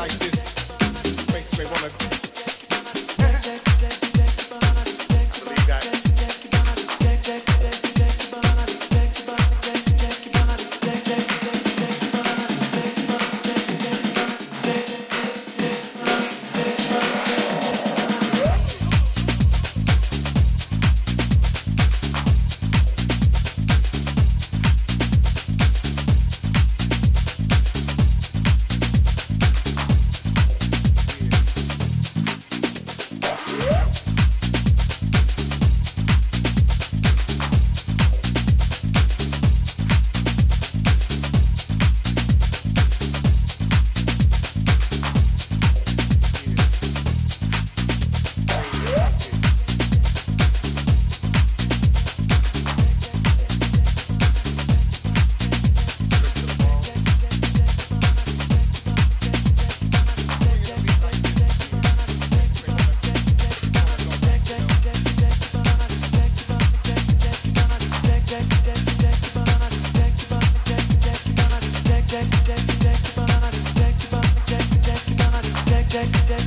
like this makes me wanna. I believe that.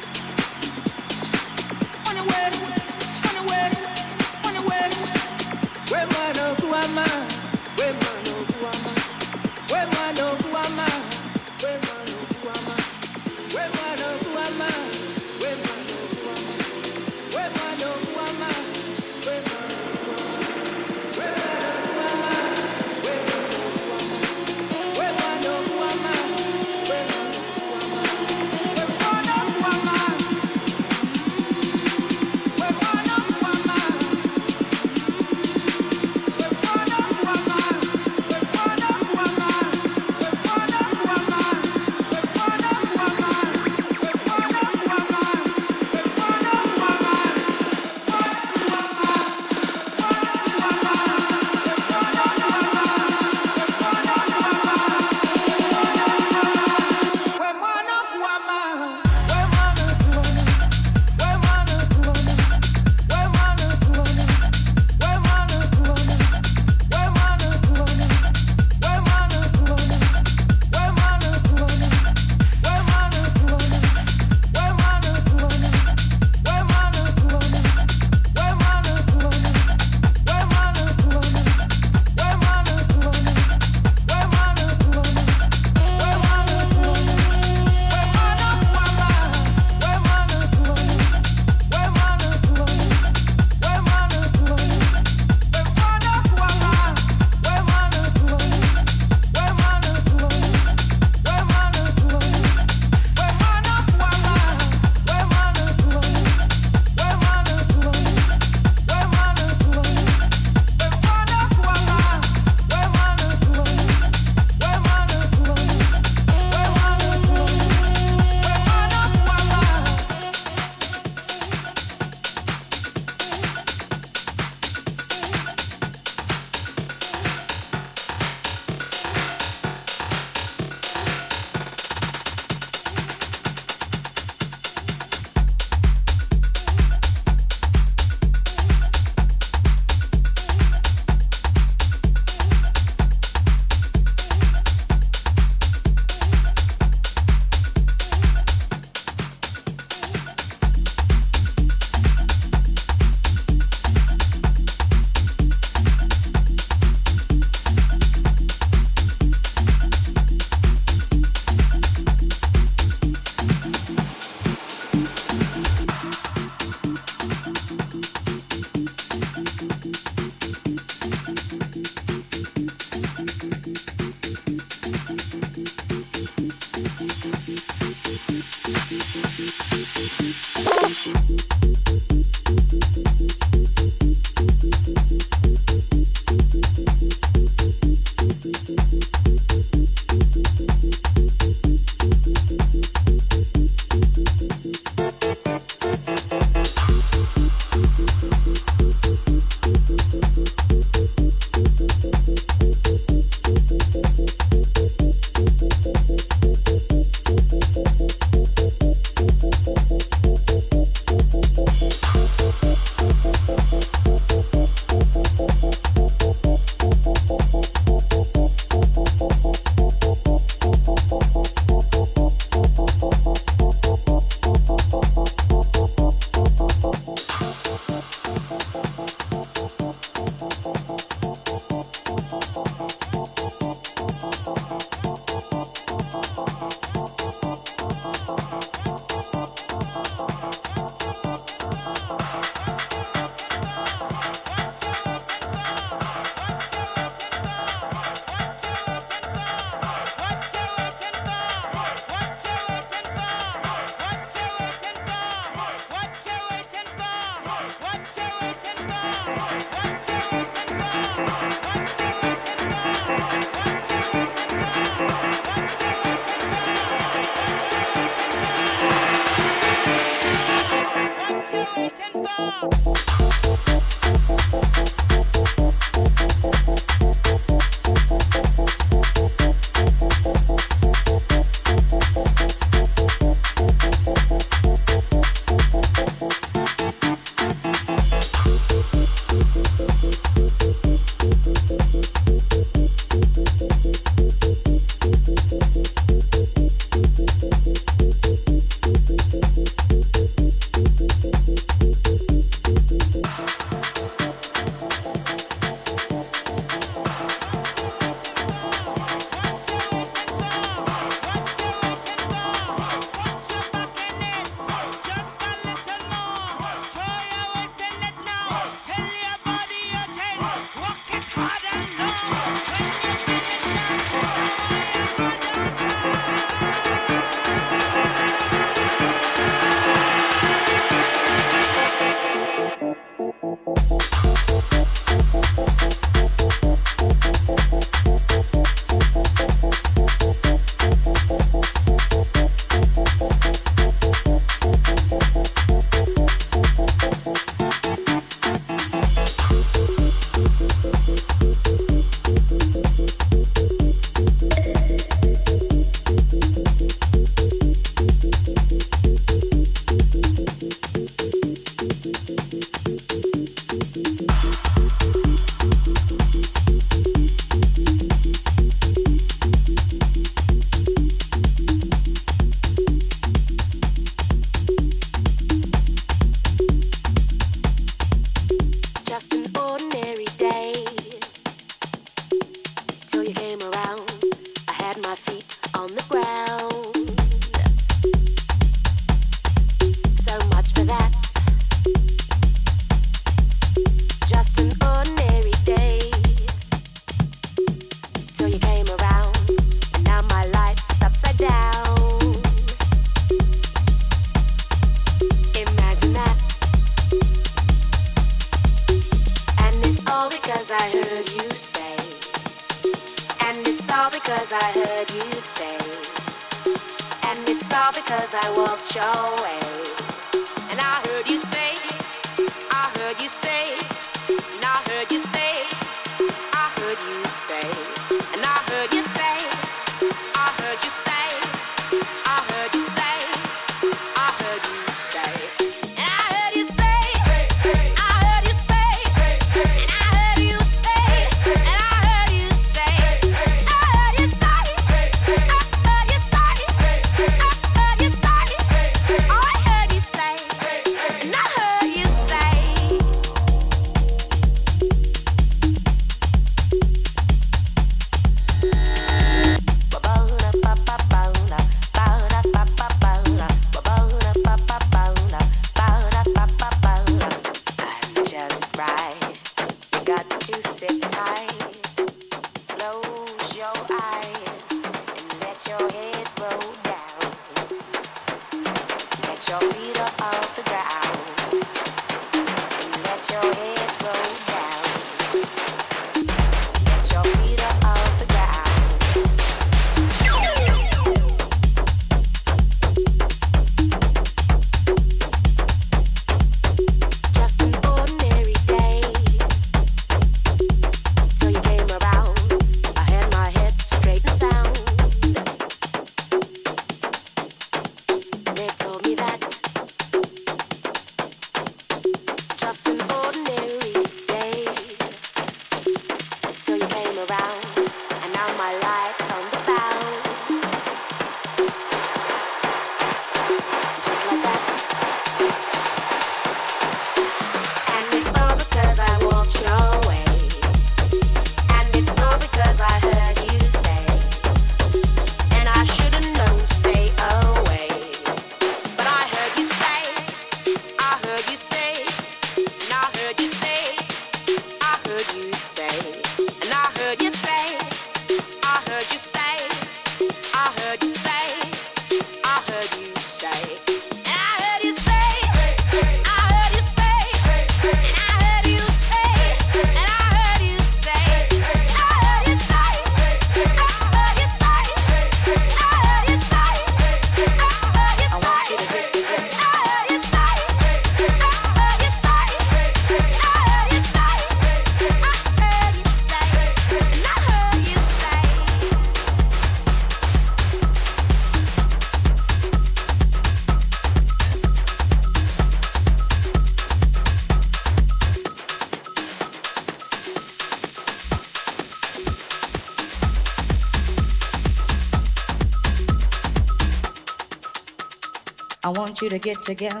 I want you to get together.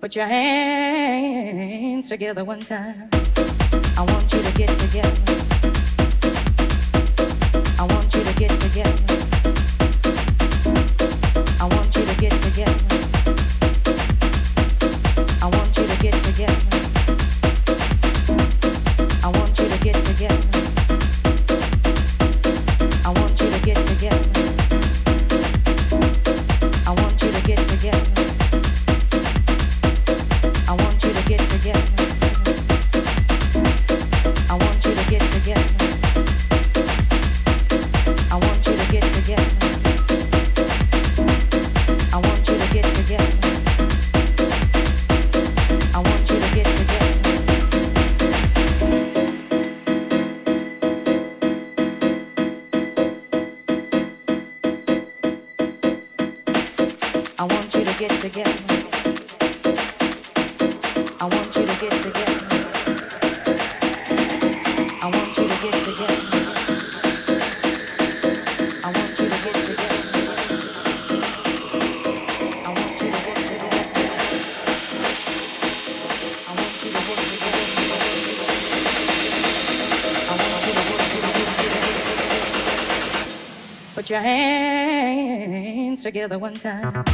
Put your hands together one time. I want you to get together. I want you to get together. I want you to get together. I want you to get together. I want you to get together. I want you to get together. I want you to get together. Put your hands together one time.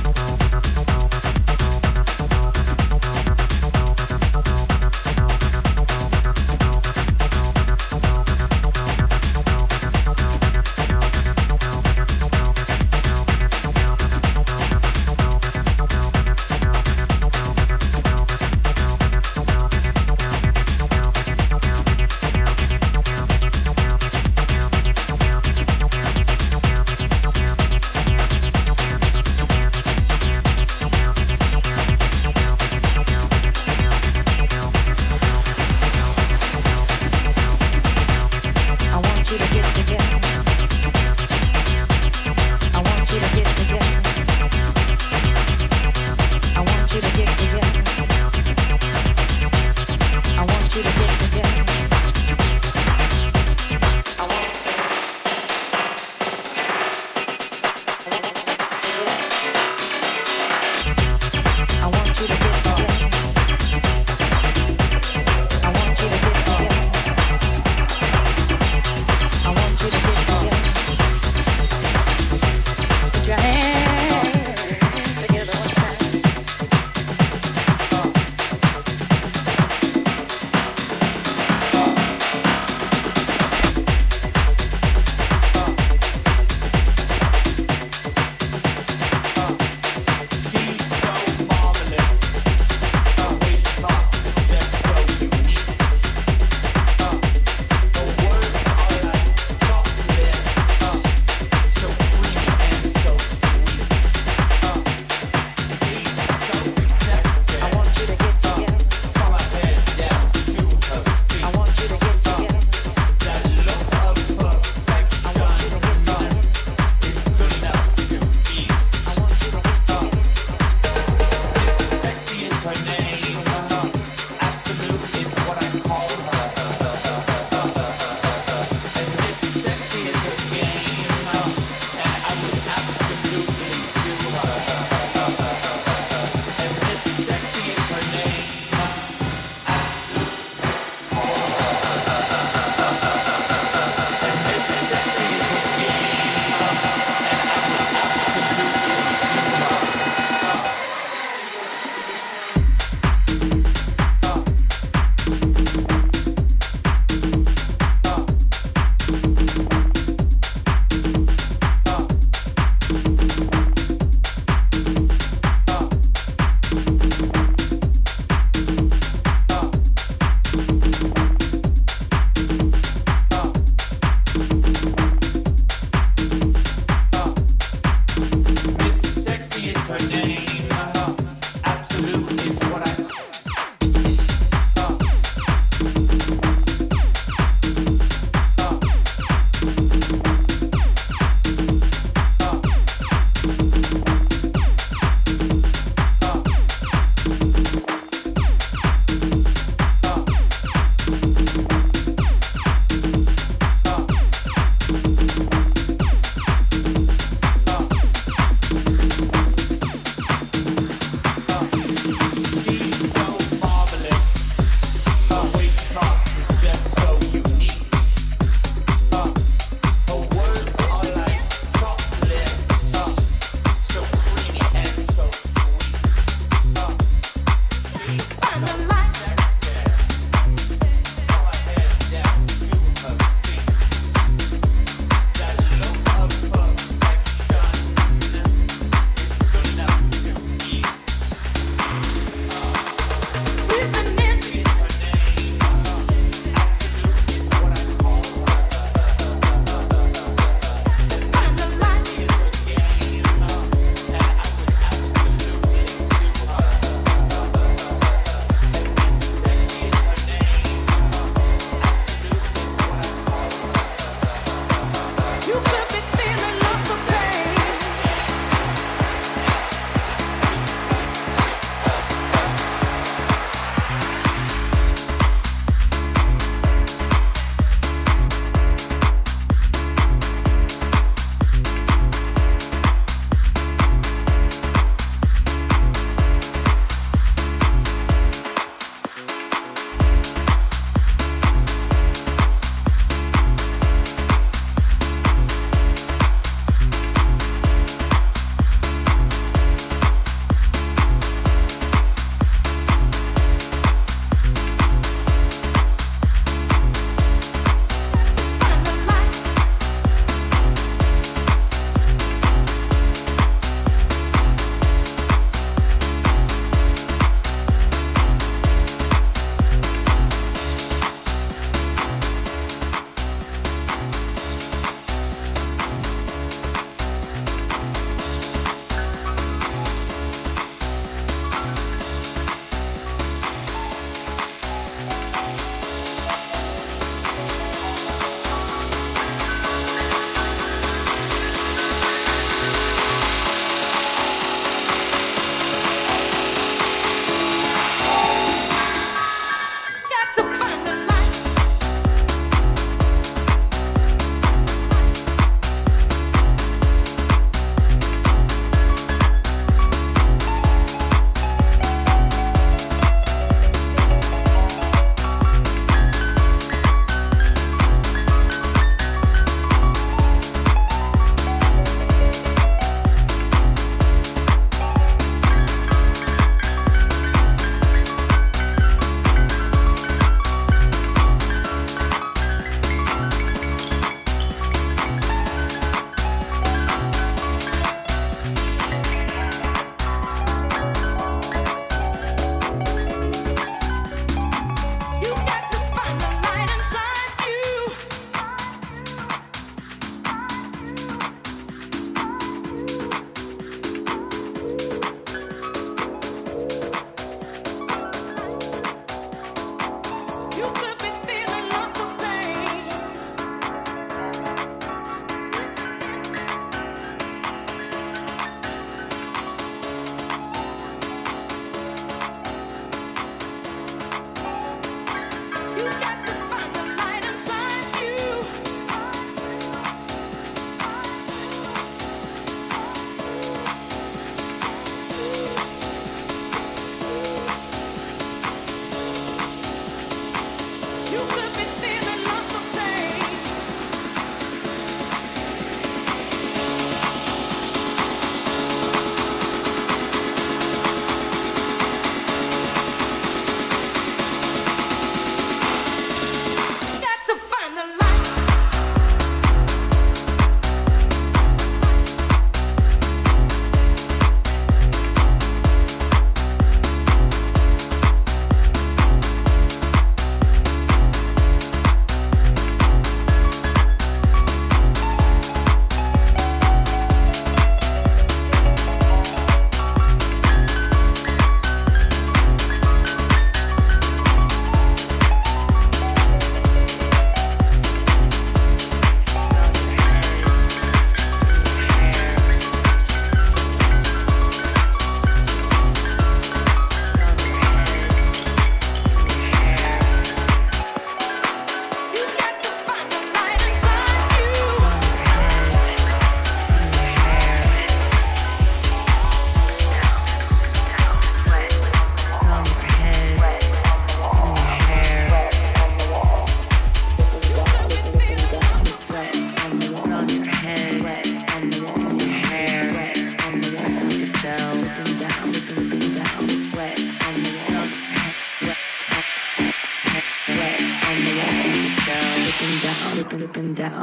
dripping down.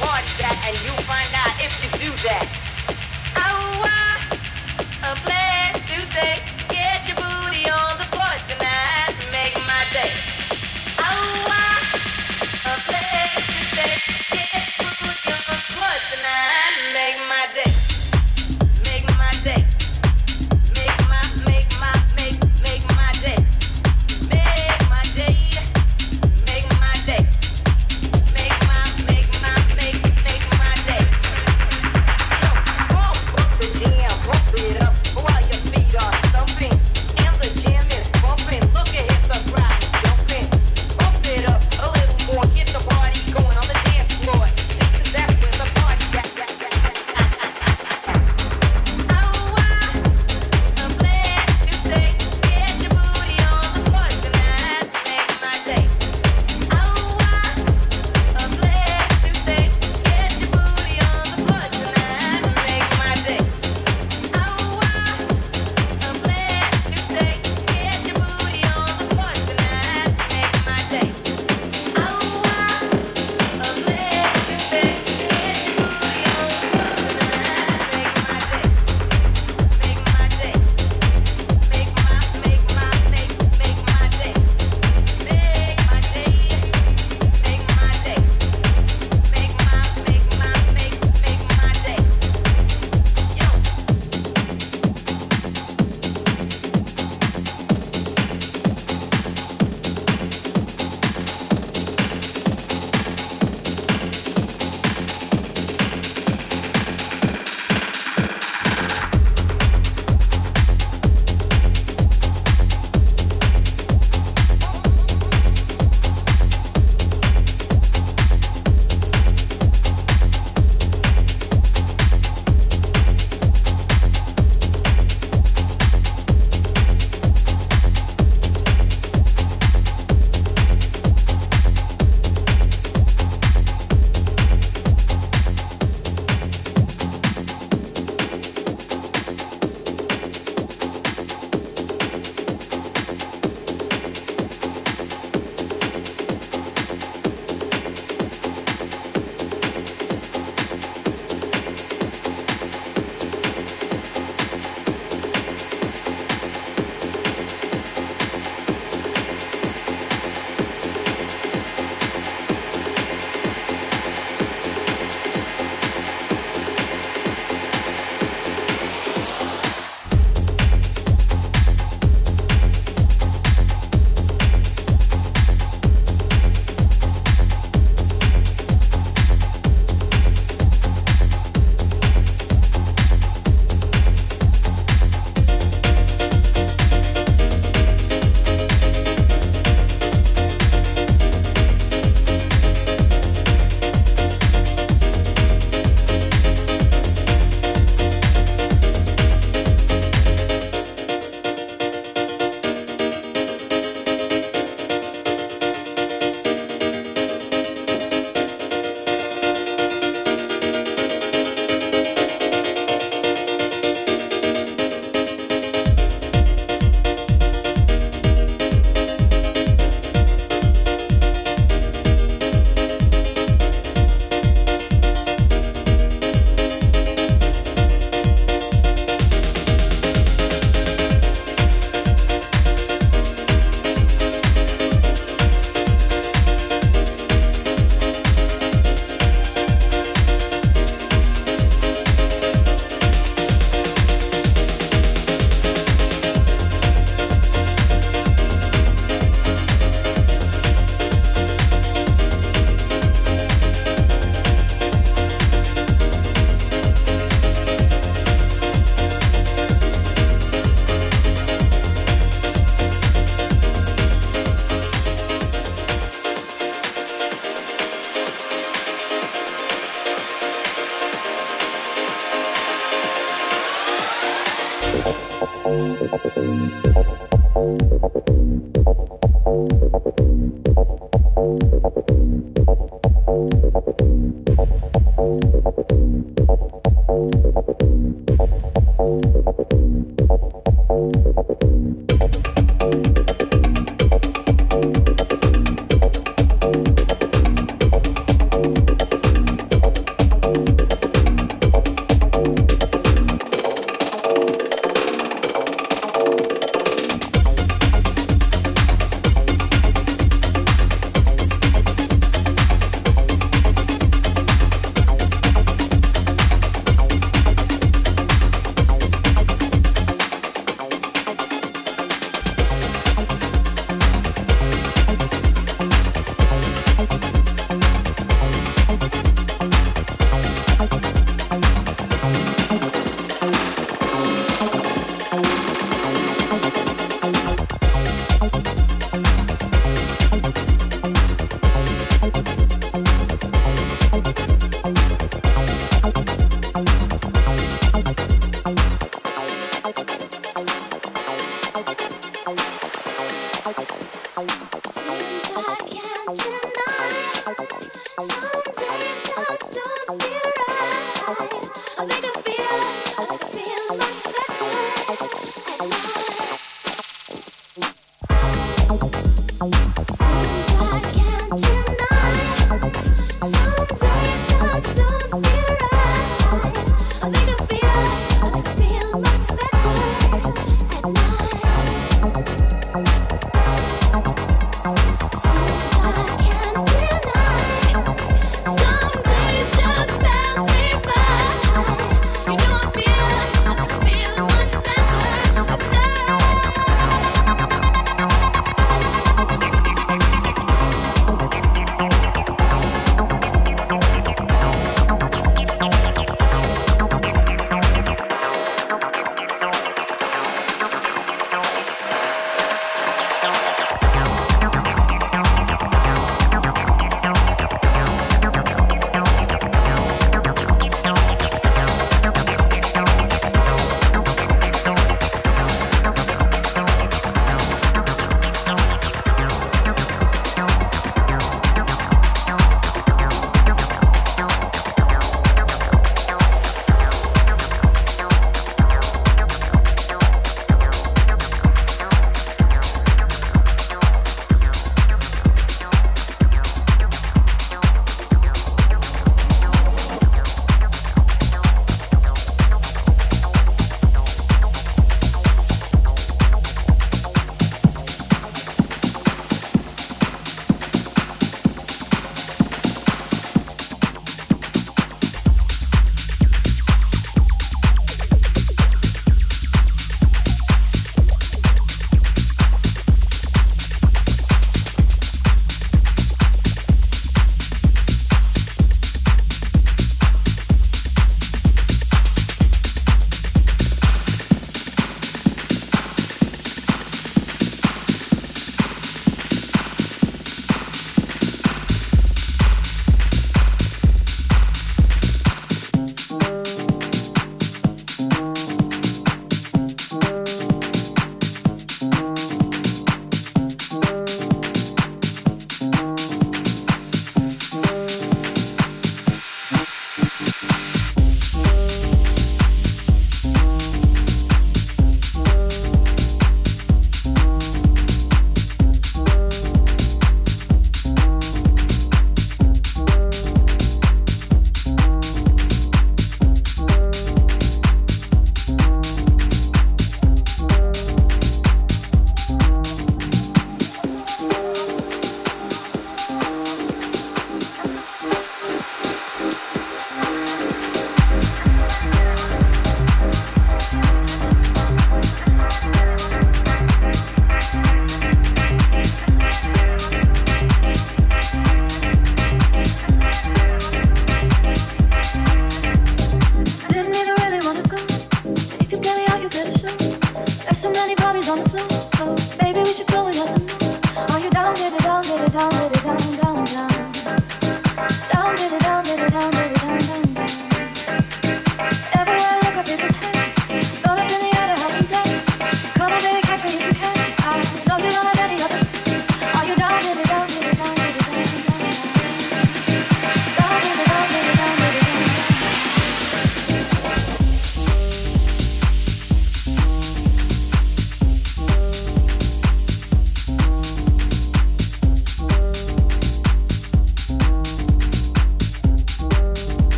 watch that and you'll find out if you do that. Oh, a blast Tuesday. Get your booty on the floor tonight and make my day. Oh, a blast Tuesday. Get your booty on the floor tonight and make my day. Make my day.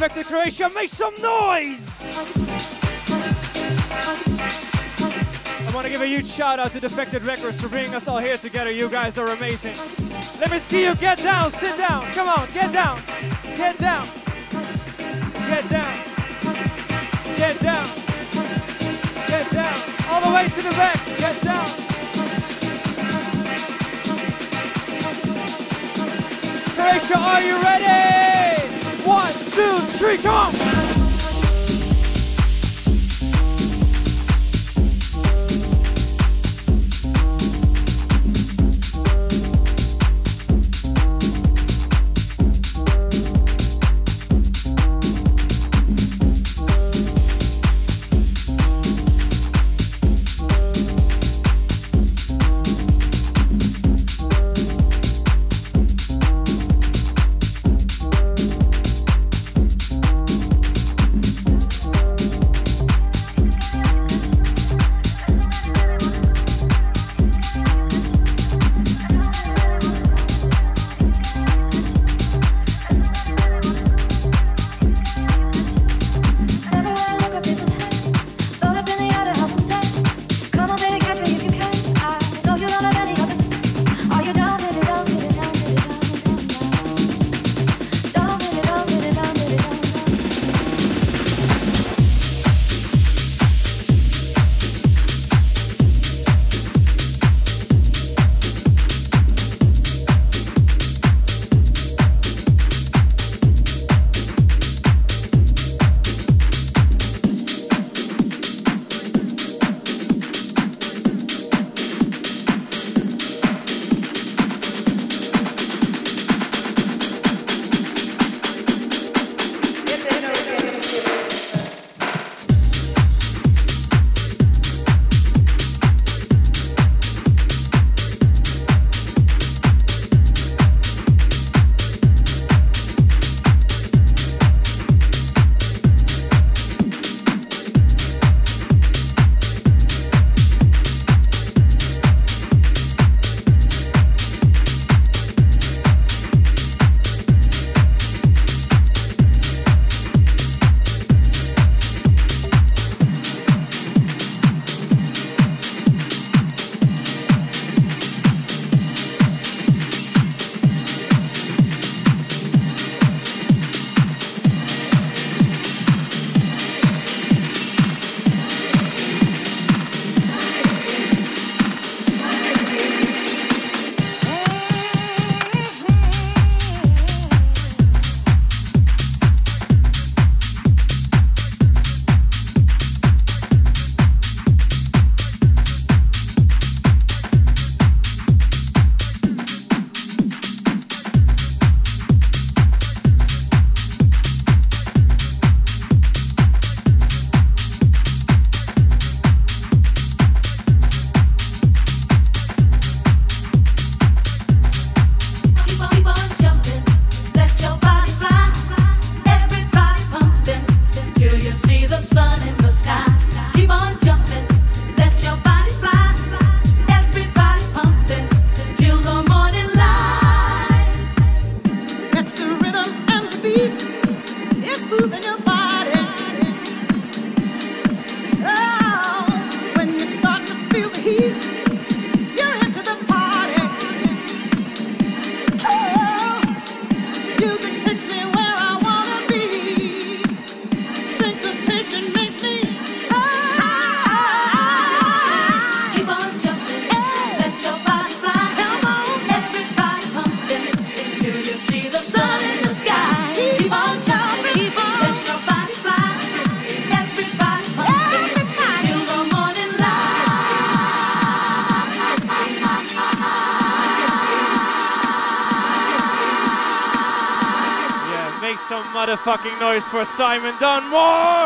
Defected Croatia, make some noise! I want to give a huge shout out to Defected Records for bringing us all here together. You guys are amazing. Let me see you get down, sit down, come on, get down, get down, get down, get down, get down, all the way to the back, get down. Croatia, are you ready? 1, 2, 3, come on! Some motherfucking noise for Simon Dunmore!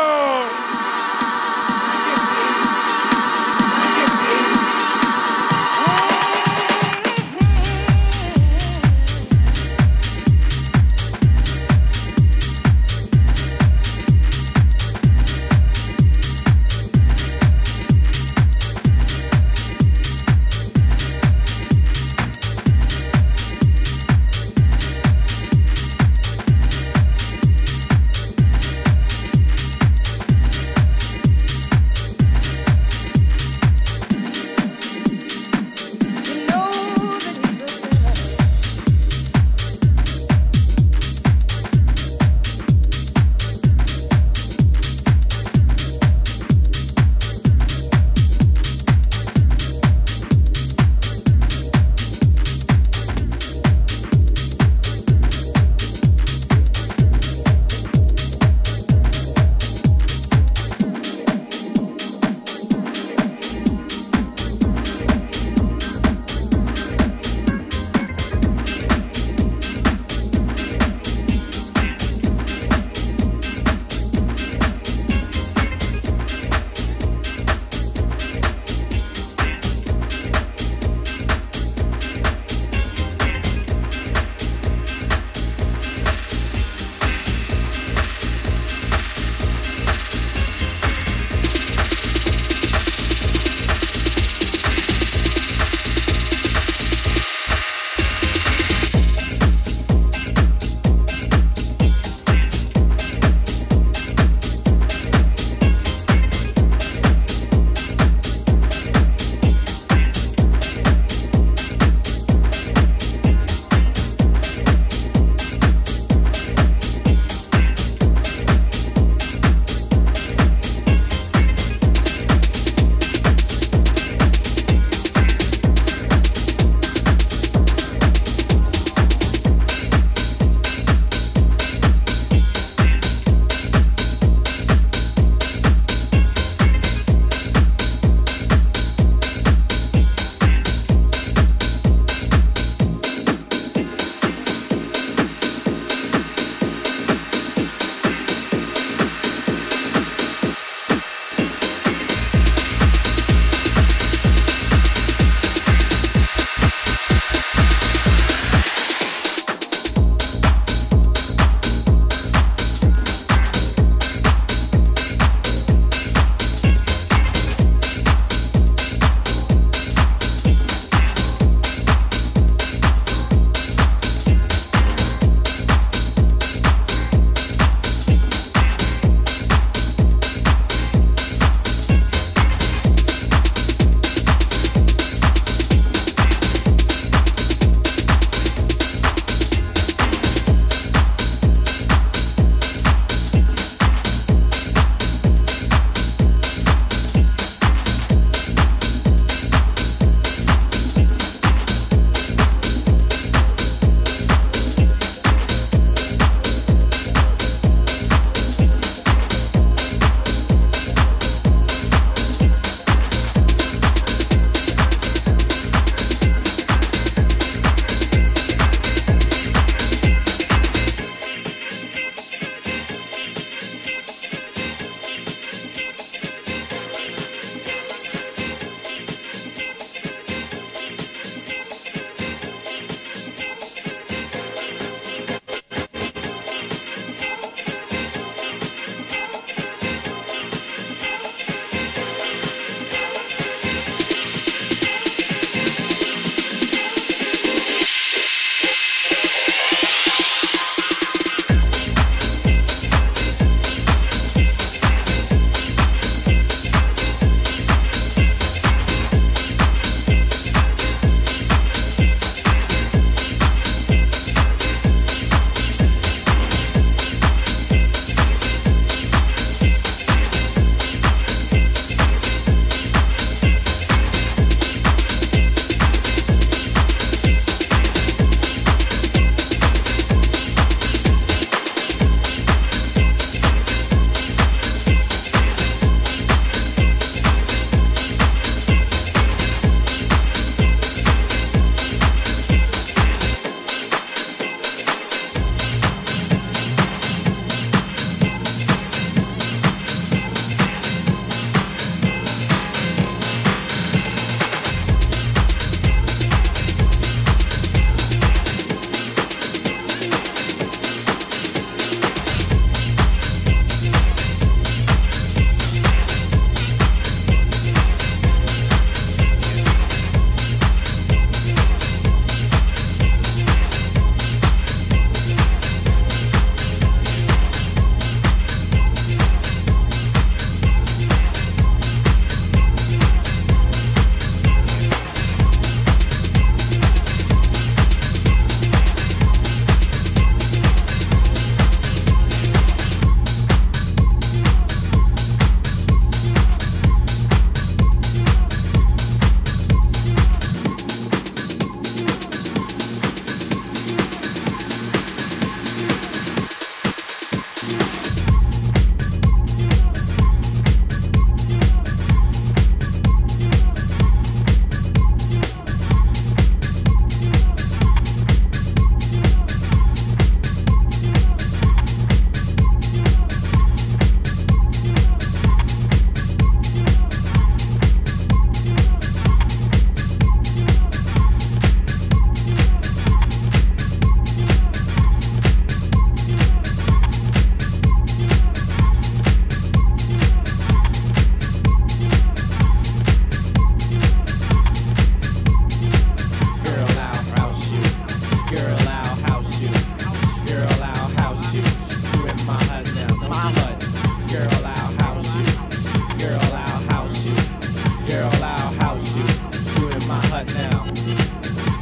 right now.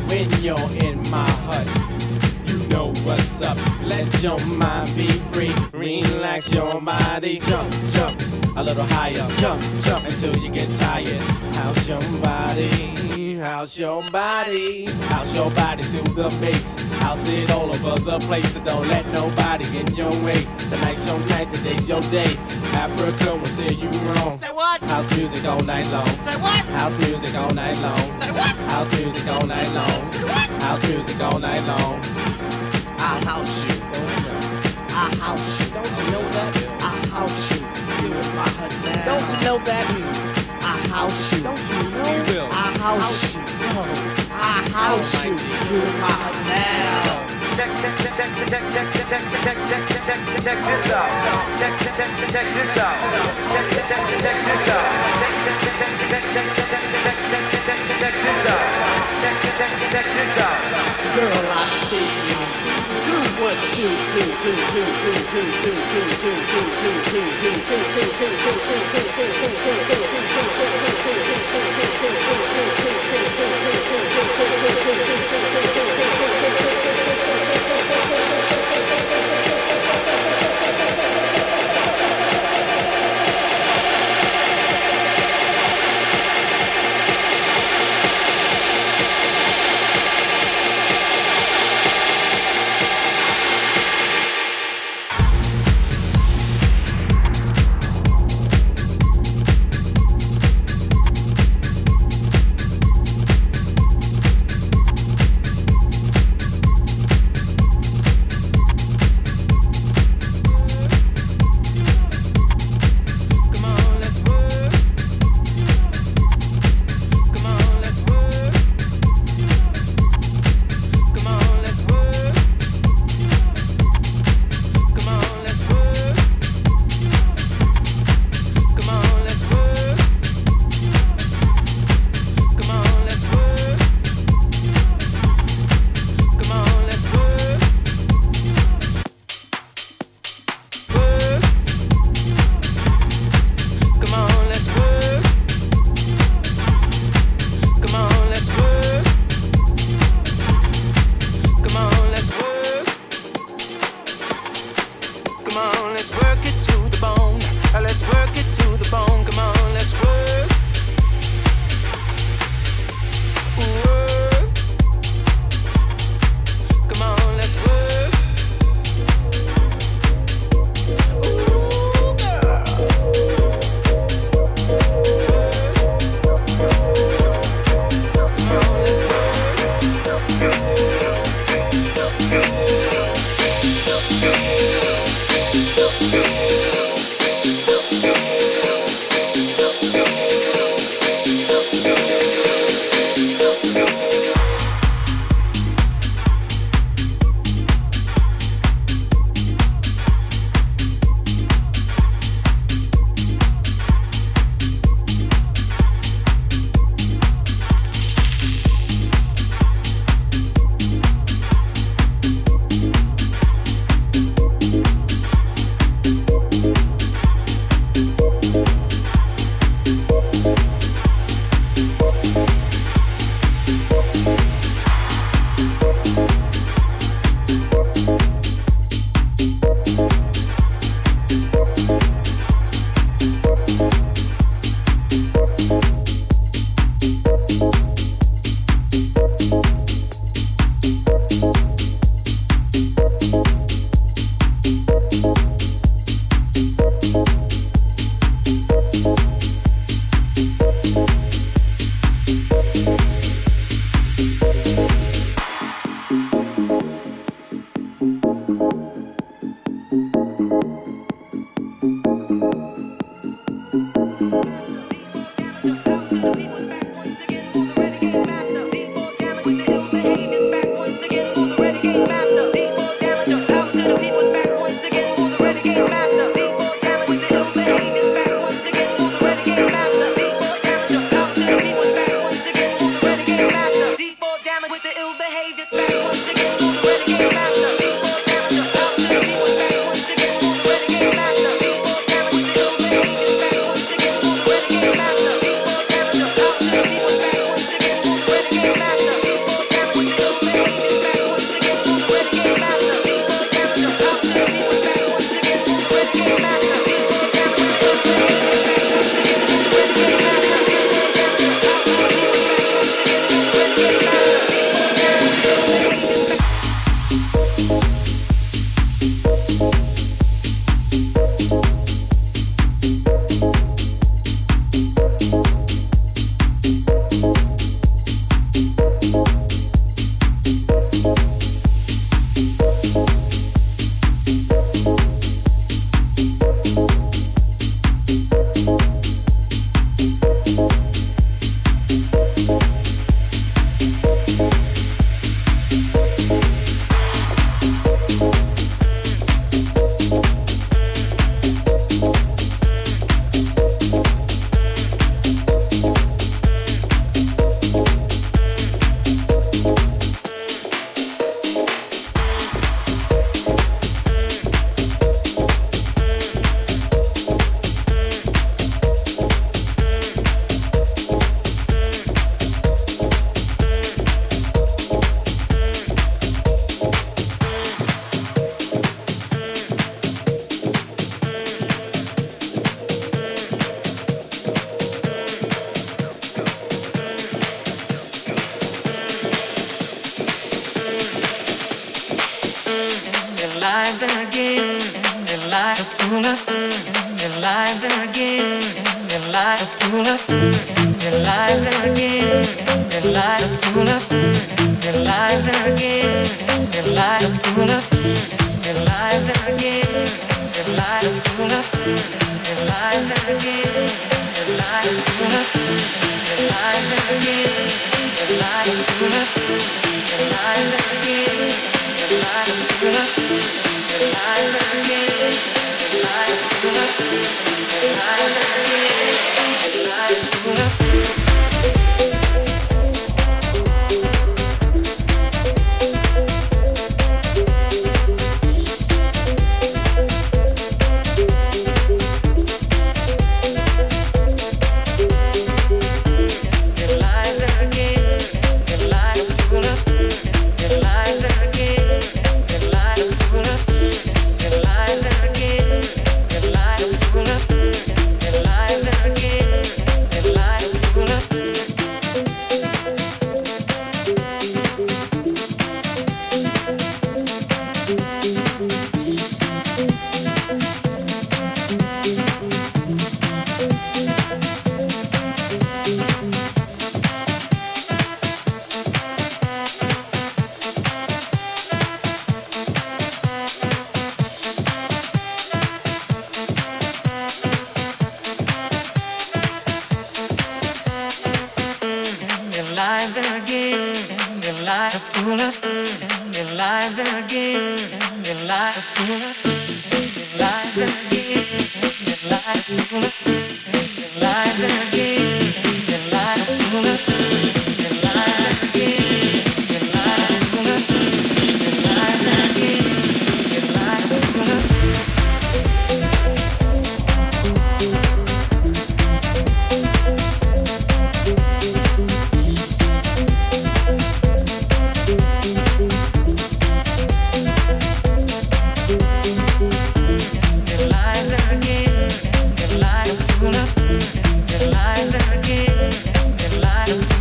When you're in my hut, you know what's up. Let your mind be free. Relax your body. Jump, jump a little higher. Jump, jump until you get tired. How's your body? How's your body? How's your body to the bass? House it all over the place, so don't let nobody in your way. Tonight's your night, today's your day. Africa will steer you wrong. Say what? House music all night long. Say what? House music all night long. Say what? House music all night long. Say what? House music all night long. I'll house you. I'll house you. Don't you know that? I'll house you. You in my hood now. Don't you know that? I'll house you. Don't you know? We will. I'll house you. I'll house you. You in my hood now. Check this out. Check this out. Check this out. Check this out. Check this out. Girl, I see you. Do what you do.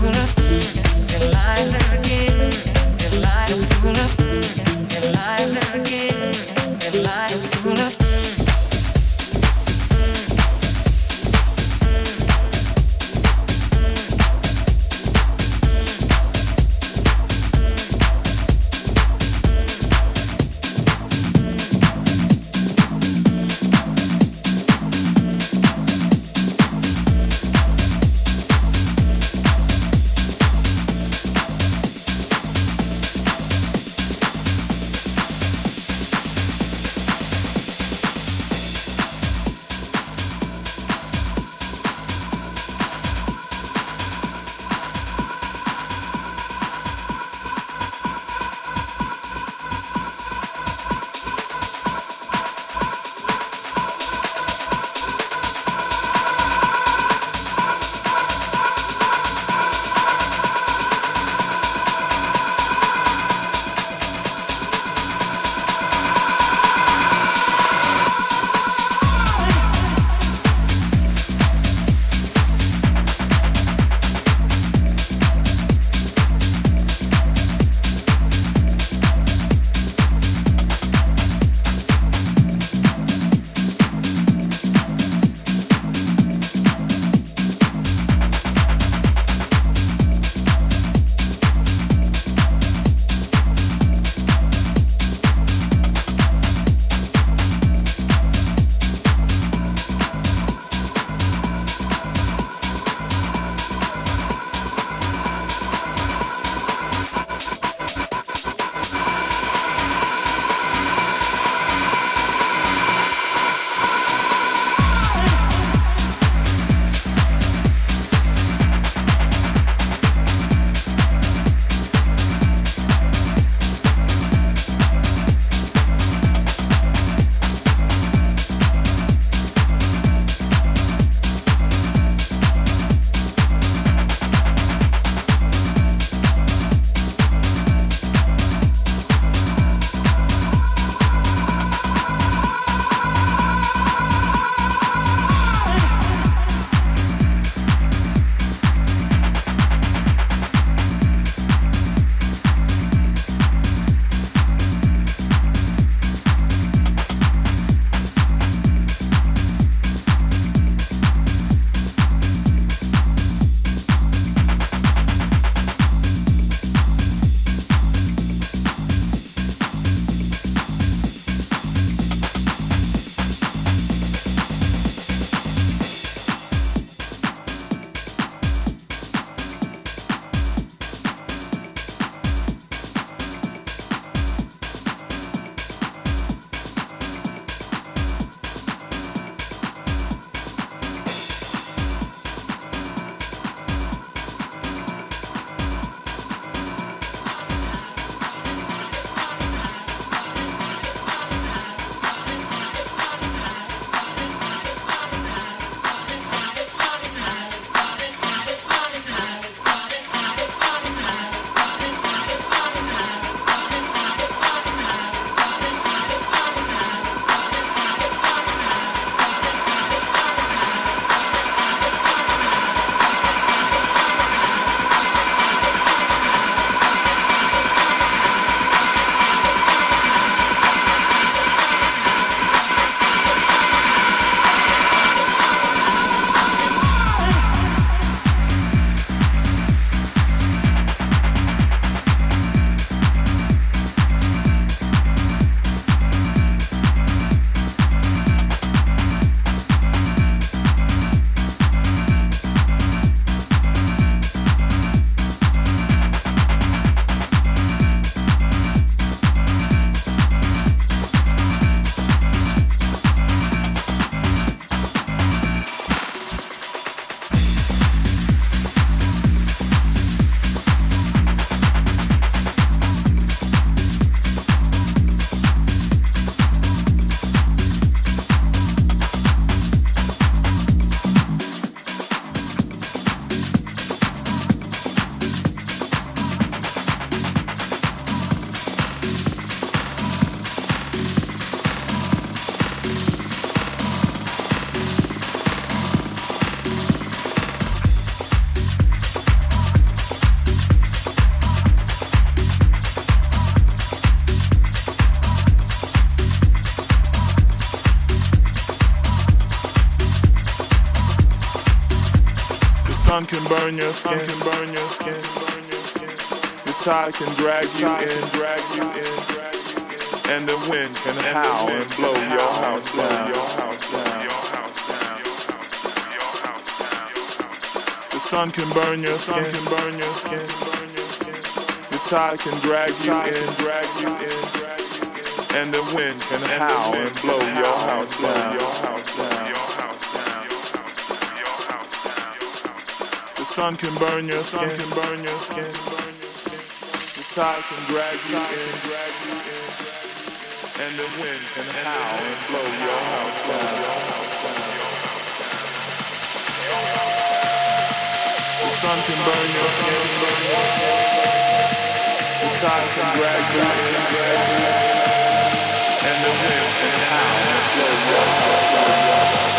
We'll burn your skin, The tide can drag you in, and the wind can howl and blow your house down. The sun can burn your skin, The tide can drag you in, and the wind can howl and blow your house down. The sun can burn your skin, The tide can drag you in, and the wind can howl and blow your house down. The sun can burn your skin, The tide can drag you in, and the wind can howl and blow your house down.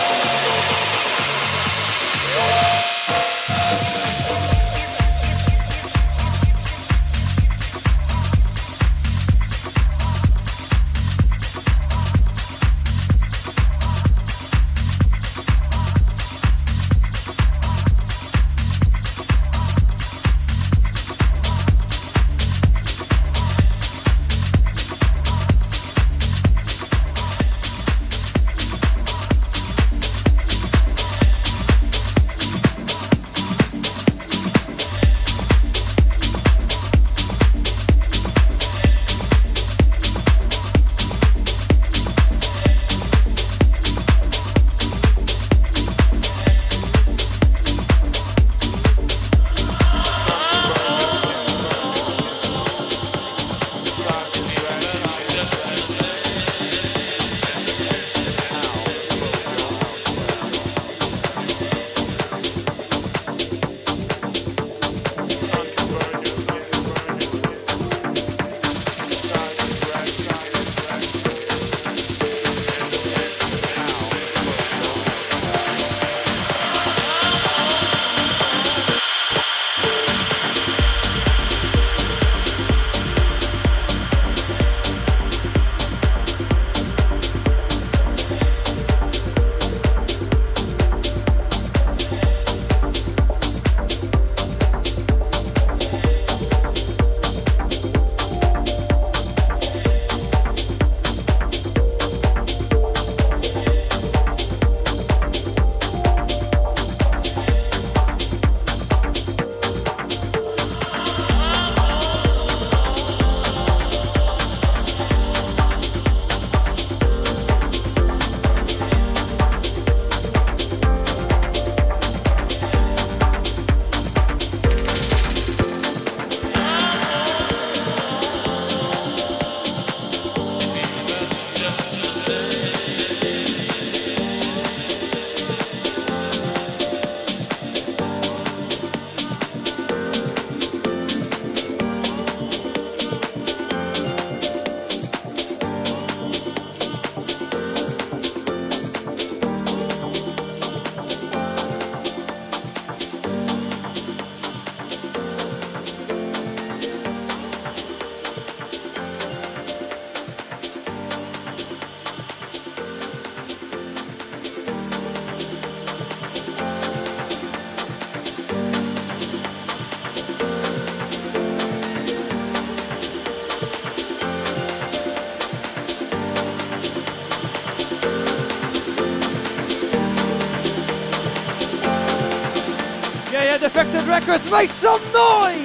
Defected Records, make some noise!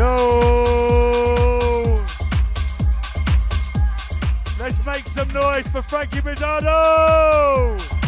Yo! Let's make some noise for Frankie Bizzardo!